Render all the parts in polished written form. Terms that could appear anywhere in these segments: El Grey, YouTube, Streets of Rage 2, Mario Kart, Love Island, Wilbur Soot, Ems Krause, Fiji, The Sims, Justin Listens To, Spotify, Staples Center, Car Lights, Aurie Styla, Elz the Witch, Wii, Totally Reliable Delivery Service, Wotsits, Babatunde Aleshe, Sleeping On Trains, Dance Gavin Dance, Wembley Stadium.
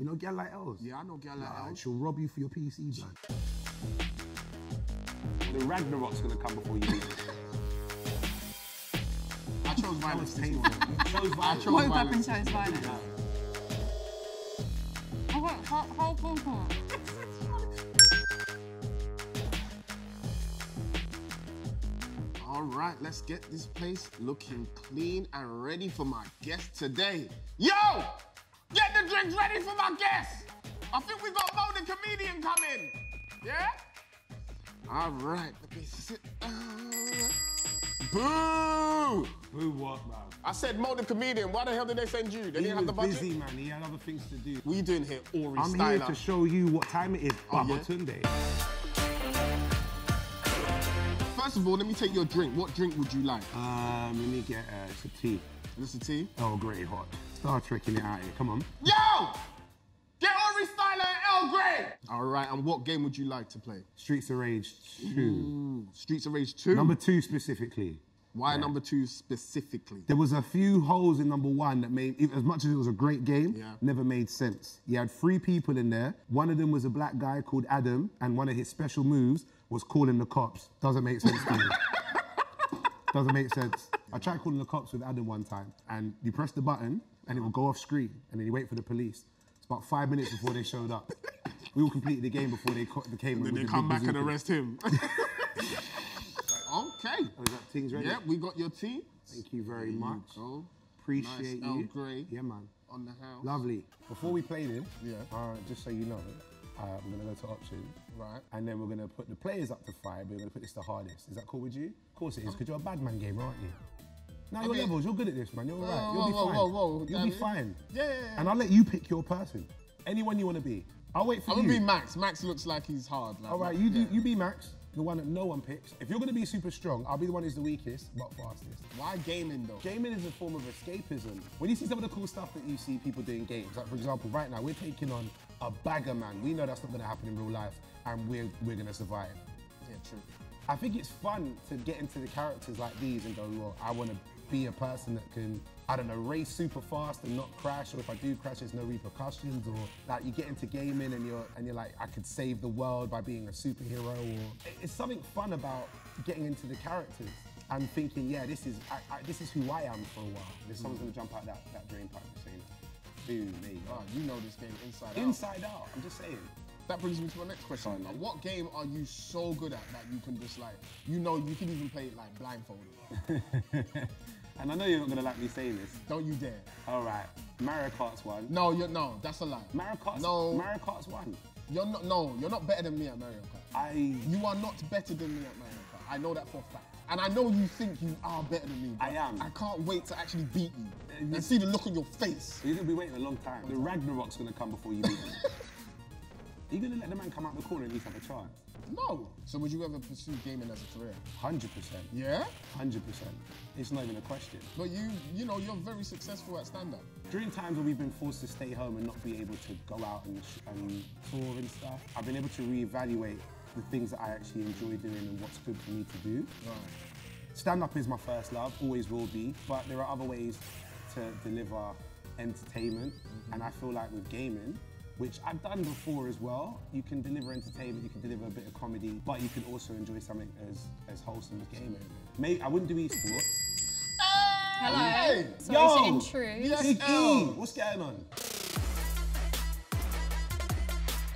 You know girl like Elz? Yeah, I know girl like Elz. She'll rob you for your PC, man. The Ragnarok's gonna come before you leave. I chose violence this morning. Woke up and chose violence. I got whole popcorn. All right, let's get this place looking clean and ready for my guest today. Yo! Get the drinks ready for my guest! I think we got Mo the comedian coming. Yeah? All right, let me sit down. Boo! Boo what, man? I said Mo the comedian. Why the hell did they send you? They didn't have the budget? He was busy, man. He had other things to do. What are you doing here, Aurie Styla? I'm here to show you what time it is, Babatunde. First of all, let me take your drink. What drink would you like? Let me get some tea. Is this a tea? Oh, great, hot. Star Trekking it out here. Come on. Yo! Get Aurie Styla and El Grey! All right, and what game would you like to play? Streets of Rage 2. Ooh, Streets of Rage 2? Number 2 specifically. Why number 2 specifically? There was a few holes in number 1 that made, as much as it was a great game, never made sense. You had 3 people in there. One of them was a black guy called Adam, and one of his special moves was calling the cops. Doesn't make sense to me. Doesn't make sense. I tried calling the cops with Adam one time, and you press the button, and it will go off screen, and then you wait for the police. It's about 5 minutes before they showed up. We all completed the game before they came. And then they come back and arrest him. Okay. Oh, is that team's ready? Yeah, we got your tea. Thank you very much. You appreciate you. El Grey. Yeah, man. On the house. Lovely. Before we play this, just so you know, we're going to go to options. Right. And then we're going to put the players up to 5, but we're going to put this the hardest. Is that cool with you? Of course it is, because you're a bad man gamer, aren't you? Now your levels, you're good at this, man. You're all right. You'll be fine. You'll be fine. Yeah. And I'll let you pick your person. Anyone you want to be. I'll wait for you. I'm going to be Max. Max looks like he's hard. Like, all right, you be Max, the one that no one picks. If you're going to be super strong, I'll be the one who's the weakest, but fastest. Why gaming, though? Gaming is a form of escapism. When you see some of the cool stuff that you see people doing games, like, for example, right now, we're taking on a bagger, man. We know that's not going to happen in real life, and we're going to survive. Yeah, true. I think it's fun to get into the characters like these and go, well, I want to be a person that can, I don't know, race super fast and not crash, or if I do crash, there's no repercussions, or like you get into gaming and you're like, I could save the world by being a superhero, or it's something fun about getting into the characters and thinking, yeah, this is who I am for a while. If someone's gonna jump out that drain pipe, you're saying, dude, me. Oh, you know this game inside out. Inside out. I'm just saying. That brings me to my next question. Like, what game are you so good at that you can just like, you know, you can even play it like blindfolded? And I know you're not gonna like me saying this. Don't you dare. All right, Mario Kart's 1. No, that's a lie. Mario Kart's Mario Kart's 1. You're not. No, you're not better than me at Mario Kart. You are not better than me at Mario Kart. I know that for a fact. And I know you think you are better than me. I am. I can't wait to actually beat you and see the look on your face. You're gonna be waiting a long time. The Ragnarok's gonna come before you beat me. Are you gonna let the man come out the corner and at least have a chance? No. So would you ever pursue gaming as a career? 100%. Yeah? 100%. It's not even a question. But you know, you're very successful at stand-up. During times where we've been forced to stay home and not be able to go out and tour and stuff, I've been able to reevaluate the things that I actually enjoy doing and what's good for me to do. Right. Stand-up is my first love, always will be, but there are other ways to deliver entertainment, and I feel like with gaming, which I've done before as well. You can deliver entertainment, you can deliver a bit of comedy, but you can also enjoy something as wholesome as gaming. Maybe I wouldn't do esports. Hello. Hey. So yo. It's an intro. Yes, Big E. What's going on?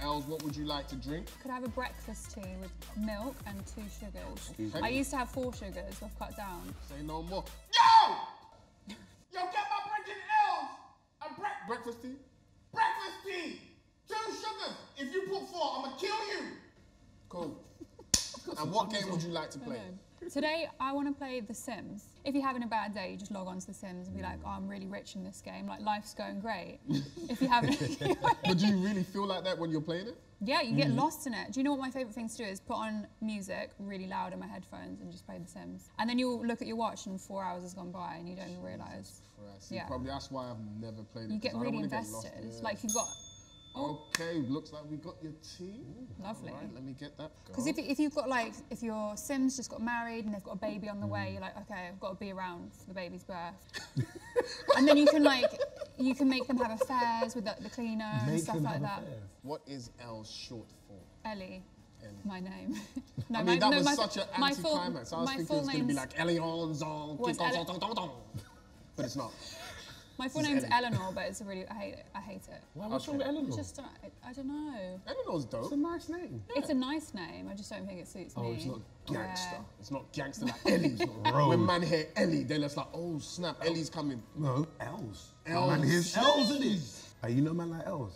Elz, what would you like to drink? Could I have a breakfast tea with milk and 2 sugars? Okay. I used to have 4 sugars, so I've cut down. Say no more. Yo! Yo, get my breaking Elz! And breakfast tea. Breakfast tea! 2 sugars. If you put 4, I'ma kill you. Cool. And what game would you like to play? Today, I want to play The Sims. If you're having a bad day, you just log on to The Sims and be like, oh, I'm really rich in this game. Like, life's going great. If you haven't. But do you really feel like that when you're playing it? Yeah, you get lost in it. Do you know what my favourite thing to do is? Put on music really loud in my headphones and just play The Sims. And then you'll look at your watch and 4 hours has gone by and you don't even realise. Yeah. Probably that's why I've never played it. You get really invested. It's like you've got. Okay, looks like we got your tea. Lovely. All right, let me get that. Because if you've got like, if your Sims just got married and they've got a baby on the way, you're like, okay, I've got to be around for the baby's birth. And then you can like, You can make them have affairs with the cleaner and stuff like that. What is Elz short for? Ellie. My name. No, I mean, that was such an anti-climax. I was thinking it was going to be like Elionzon, but it's not. My full name's Eleanor, but it's really, I hate it. What's wrong with Eleanor? I don't know. Eleanor's dope. It's a nice name. Yeah. It's a nice name, I just don't think it suits me. Oh, it's not gangster. Yeah. It's not gangster like Ellie's not wrong. When man hear Ellie, they're just like, oh snap, Ellie's coming. No, Elz. Elz it is. You know man like Elz?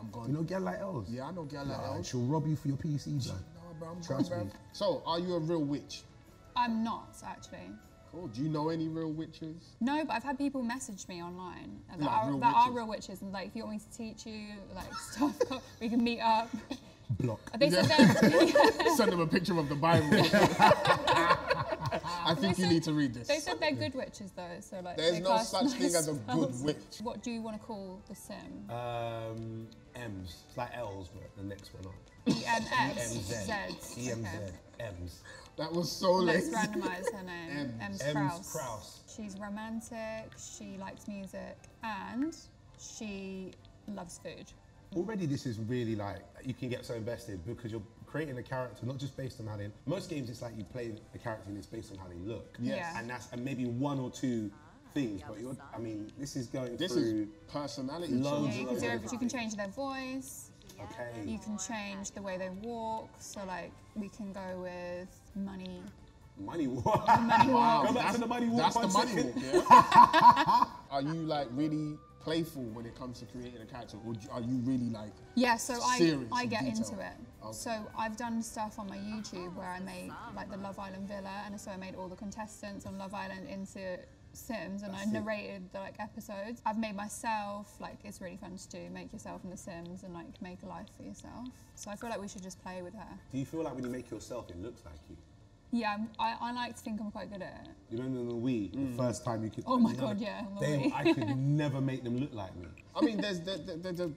I'm gone. You know girl like Elz? Yeah, I know girl like Elz. She'll rob you for your PC, man. No, bro, I'm trust me. So, are you a real witch? I'm not, actually. Oh, do you know any real witches? No, but I've had people message me online that, like are real witches, and like, if you want me to teach you, like stuff, we can meet up. Block. They said send them a picture of the Bible. I think you need to read this. They said they're good witches though, so like. There's no such thing as a good witch. What do you want to call the Sim? M's. It's like Elz, but the next one up. EMZ. That was so lazy. Let's randomise her name. Ems Krause. She's romantic, she likes music, and she loves food. Already this is really like, you can get so invested because you're creating a character, not just based on how they... Most games it's like you play a character and it's based on how they look. Yes. Yeah. And that's maybe one or two things, but you're, I mean, this is going through... personality. Loads and loads of things. You can change their voice. Okay. You can change the way they walk, so like we can go with money. Money walk. Money walk. Go back to the money walk. That's the money walk. Yeah. Are you like really playful when it comes to creating a character, or are you really like? Yeah, so I get into it. Okay. So I've done stuff on my YouTube where I made like the Love Island villa, and so I made all the contestants on Love Island into Sims, and I narrated the like episodes. I've made myself, like it's really fun to do, make yourself in The Sims and like make a life for yourself. So I feel like we should just play with her. Do you feel like when you make yourself, it looks like you? Yeah, I like to think I'm quite good at it. You remember the Wii, the first time you could... Oh my God, yeah. Damn, I could never make them look like me. I mean, there's, they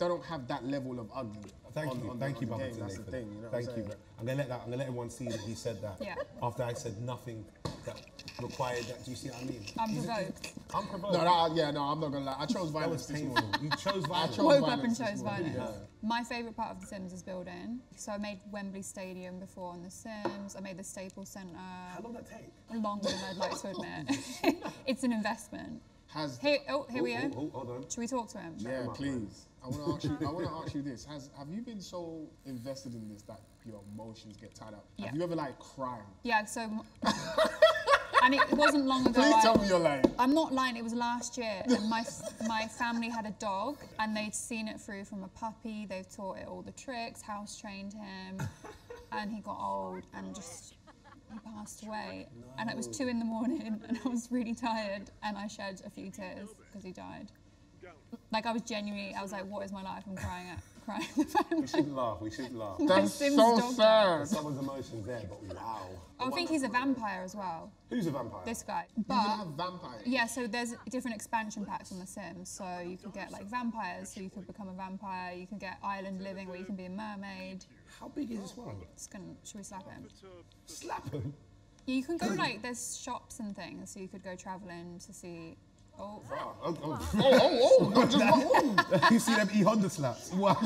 don't have that level of ugly. Thank you, Baba. That's the thing, you know what I'm saying? I'm gonna let everyone see that he said that. Yeah. After I said nothing that required that, do you see what I mean? I'm provoked. I'm provoked. No, I'm not gonna lie. I chose violence. You chose violence. I woke up and chose violence. Yeah. My favourite part of The Sims is building. So I made Wembley Stadium before on The Sims. I made the Staples Center. How long did that take? Longer than I'd like to admit. It's an investment. Here we are. Hold on. Should we talk to him? Yeah, please. I want to ask you. I want to ask you this: Have you been so invested in this that your emotions get tied up? Yeah. Have you ever like cried? Yeah. So. And it wasn't long ago. Please tell me you're lying. I'm not lying. It was last year, and my family had a dog, and they'd seen it through from a puppy. They've taught it all the tricks, house trained him, and he got old and just. He passed away, and it was 2 in the morning, and I was really tired, and I shed a few tears because he died. Like I was genuinely like, what is my life? I'm crying at We should laugh. We should laugh. That's so sad. Someone's emotions there, but wow. I think he's a vampire as well. Who's a vampire? This guy. But you have vampires. Yeah, so there's different expansion packs on The Sims. So you can get like vampires, so you could become a vampire. You can get island living, where you can be a mermaid. How big is this one? Should we slap him? Slap him? You can go like there's shops and things, so you could go traveling to see. Oh. Wow. Oh. You see them E-Honda slaps? Wow.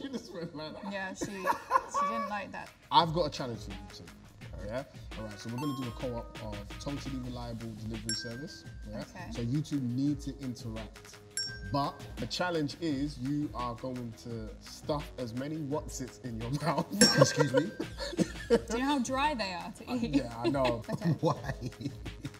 She just went like that. Yeah, she didn't like that. I've got a challenge for you too. Yeah? Alright, so we're going to do a co-op of Totally Reliable Delivery Service. Yeah? Okay. So you two need to interact. But the challenge is you are going to stuff as many Wotsits in your mouth. Excuse me? Do you know how dry they are to eat? Yeah, I know. Okay. Why?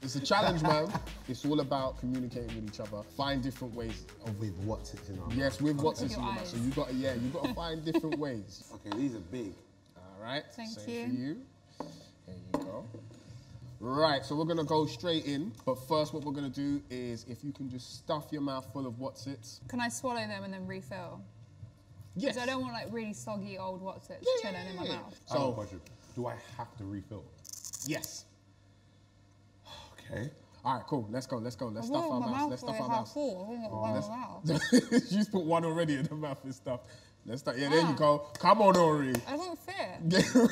It's a challenge, man. It's all about communicating with each other. Find different ways of with Wotsits in our mouth. Yes, with Wotsits in our mouth. So you gotta, yeah, you gotta find different ways. Okay, these are big. All right. Same for you. Here you go. Right, so we're gonna go straight in, but first what we're gonna do is if you can just stuff your mouth full of Wotsits. Can I swallow them and then refill? Yes. Because I don't want like really soggy old Wotsits chilling in my mouth. So, do I have to refill? Yes. Okay. All right, cool. Let's go. Let's go. Let's stuff our mouths. Let's stuff our mouths. Oh, you just put one already in the mouth and stuff. Let's start. Yeah, there you go. Come on, Aurie. I don't fit. This is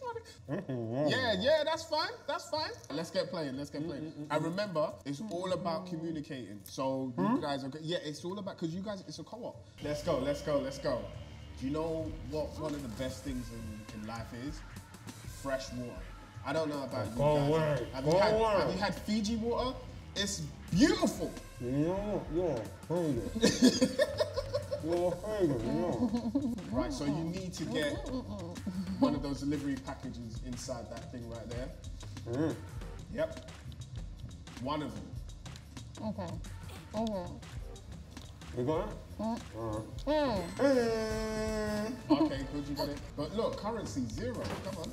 funny. Yeah, that's fine. That's fine. Let's get playing. Let's get playing. And remember, it's all about communicating. So you guys are good. Yeah, it's all about, because you guys, it's a co-op. Let's go, let's go, let's go. Do you know what one of the best things in life is? Fresh water. I don't know about you guys. Have you had Fiji water? It's beautiful. Right, so you need to get one of those delivery packages inside that thing right there. Yep. One of them. Okay. You got it? Okay, good, you got it. But look, currency zero, come on.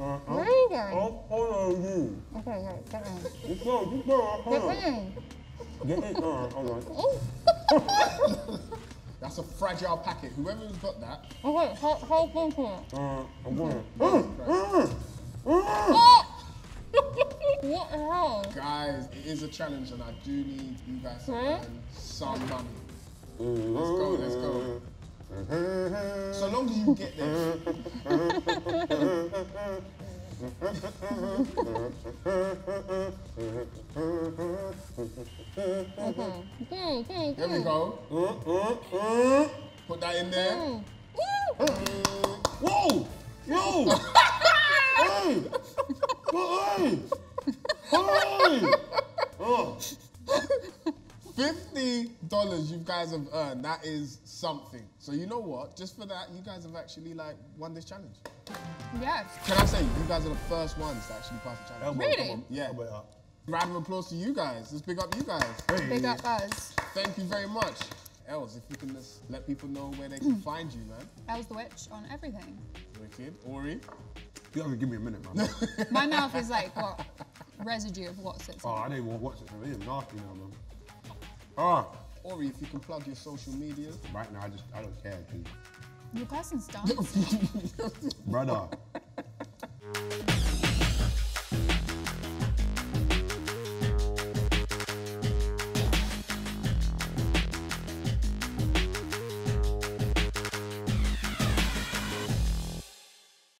Where are you going? I'll follow you. Okay, no, get in. Let's go, just go, get in. All right. That's a fragile packet. Whoever's got that. Okay, hold on to it. I'm going. What the hell? Guys, it is a challenge and I do need you guys to earn some money. Let's go, let's go. So long as you get this. Okay. There we go. Put that in there. Whoa! Whoa! Hey! Hey! Hey! Oh. $50 you guys have earned, that is something. So you know what, just for that, you guys have actually like won this challenge. Yes. Can I say, you guys are the first ones to actually pass the challenge. Really? Yeah. Round of applause to you guys. Let's big up you guys. Hey. Big up us. Thank you very much. Elz, if you can just let people know where they can find you, man. Elz the Witch on everything. Wicked. Aurie? You have to give me a minute, man. My mouth is like, what, residue of Wotsits. Oh, I don't even want Wotsits. It is nasty now, man. Aurie, if you can plug your social media. Right now, I don't care, dude. Your person's done. Brother.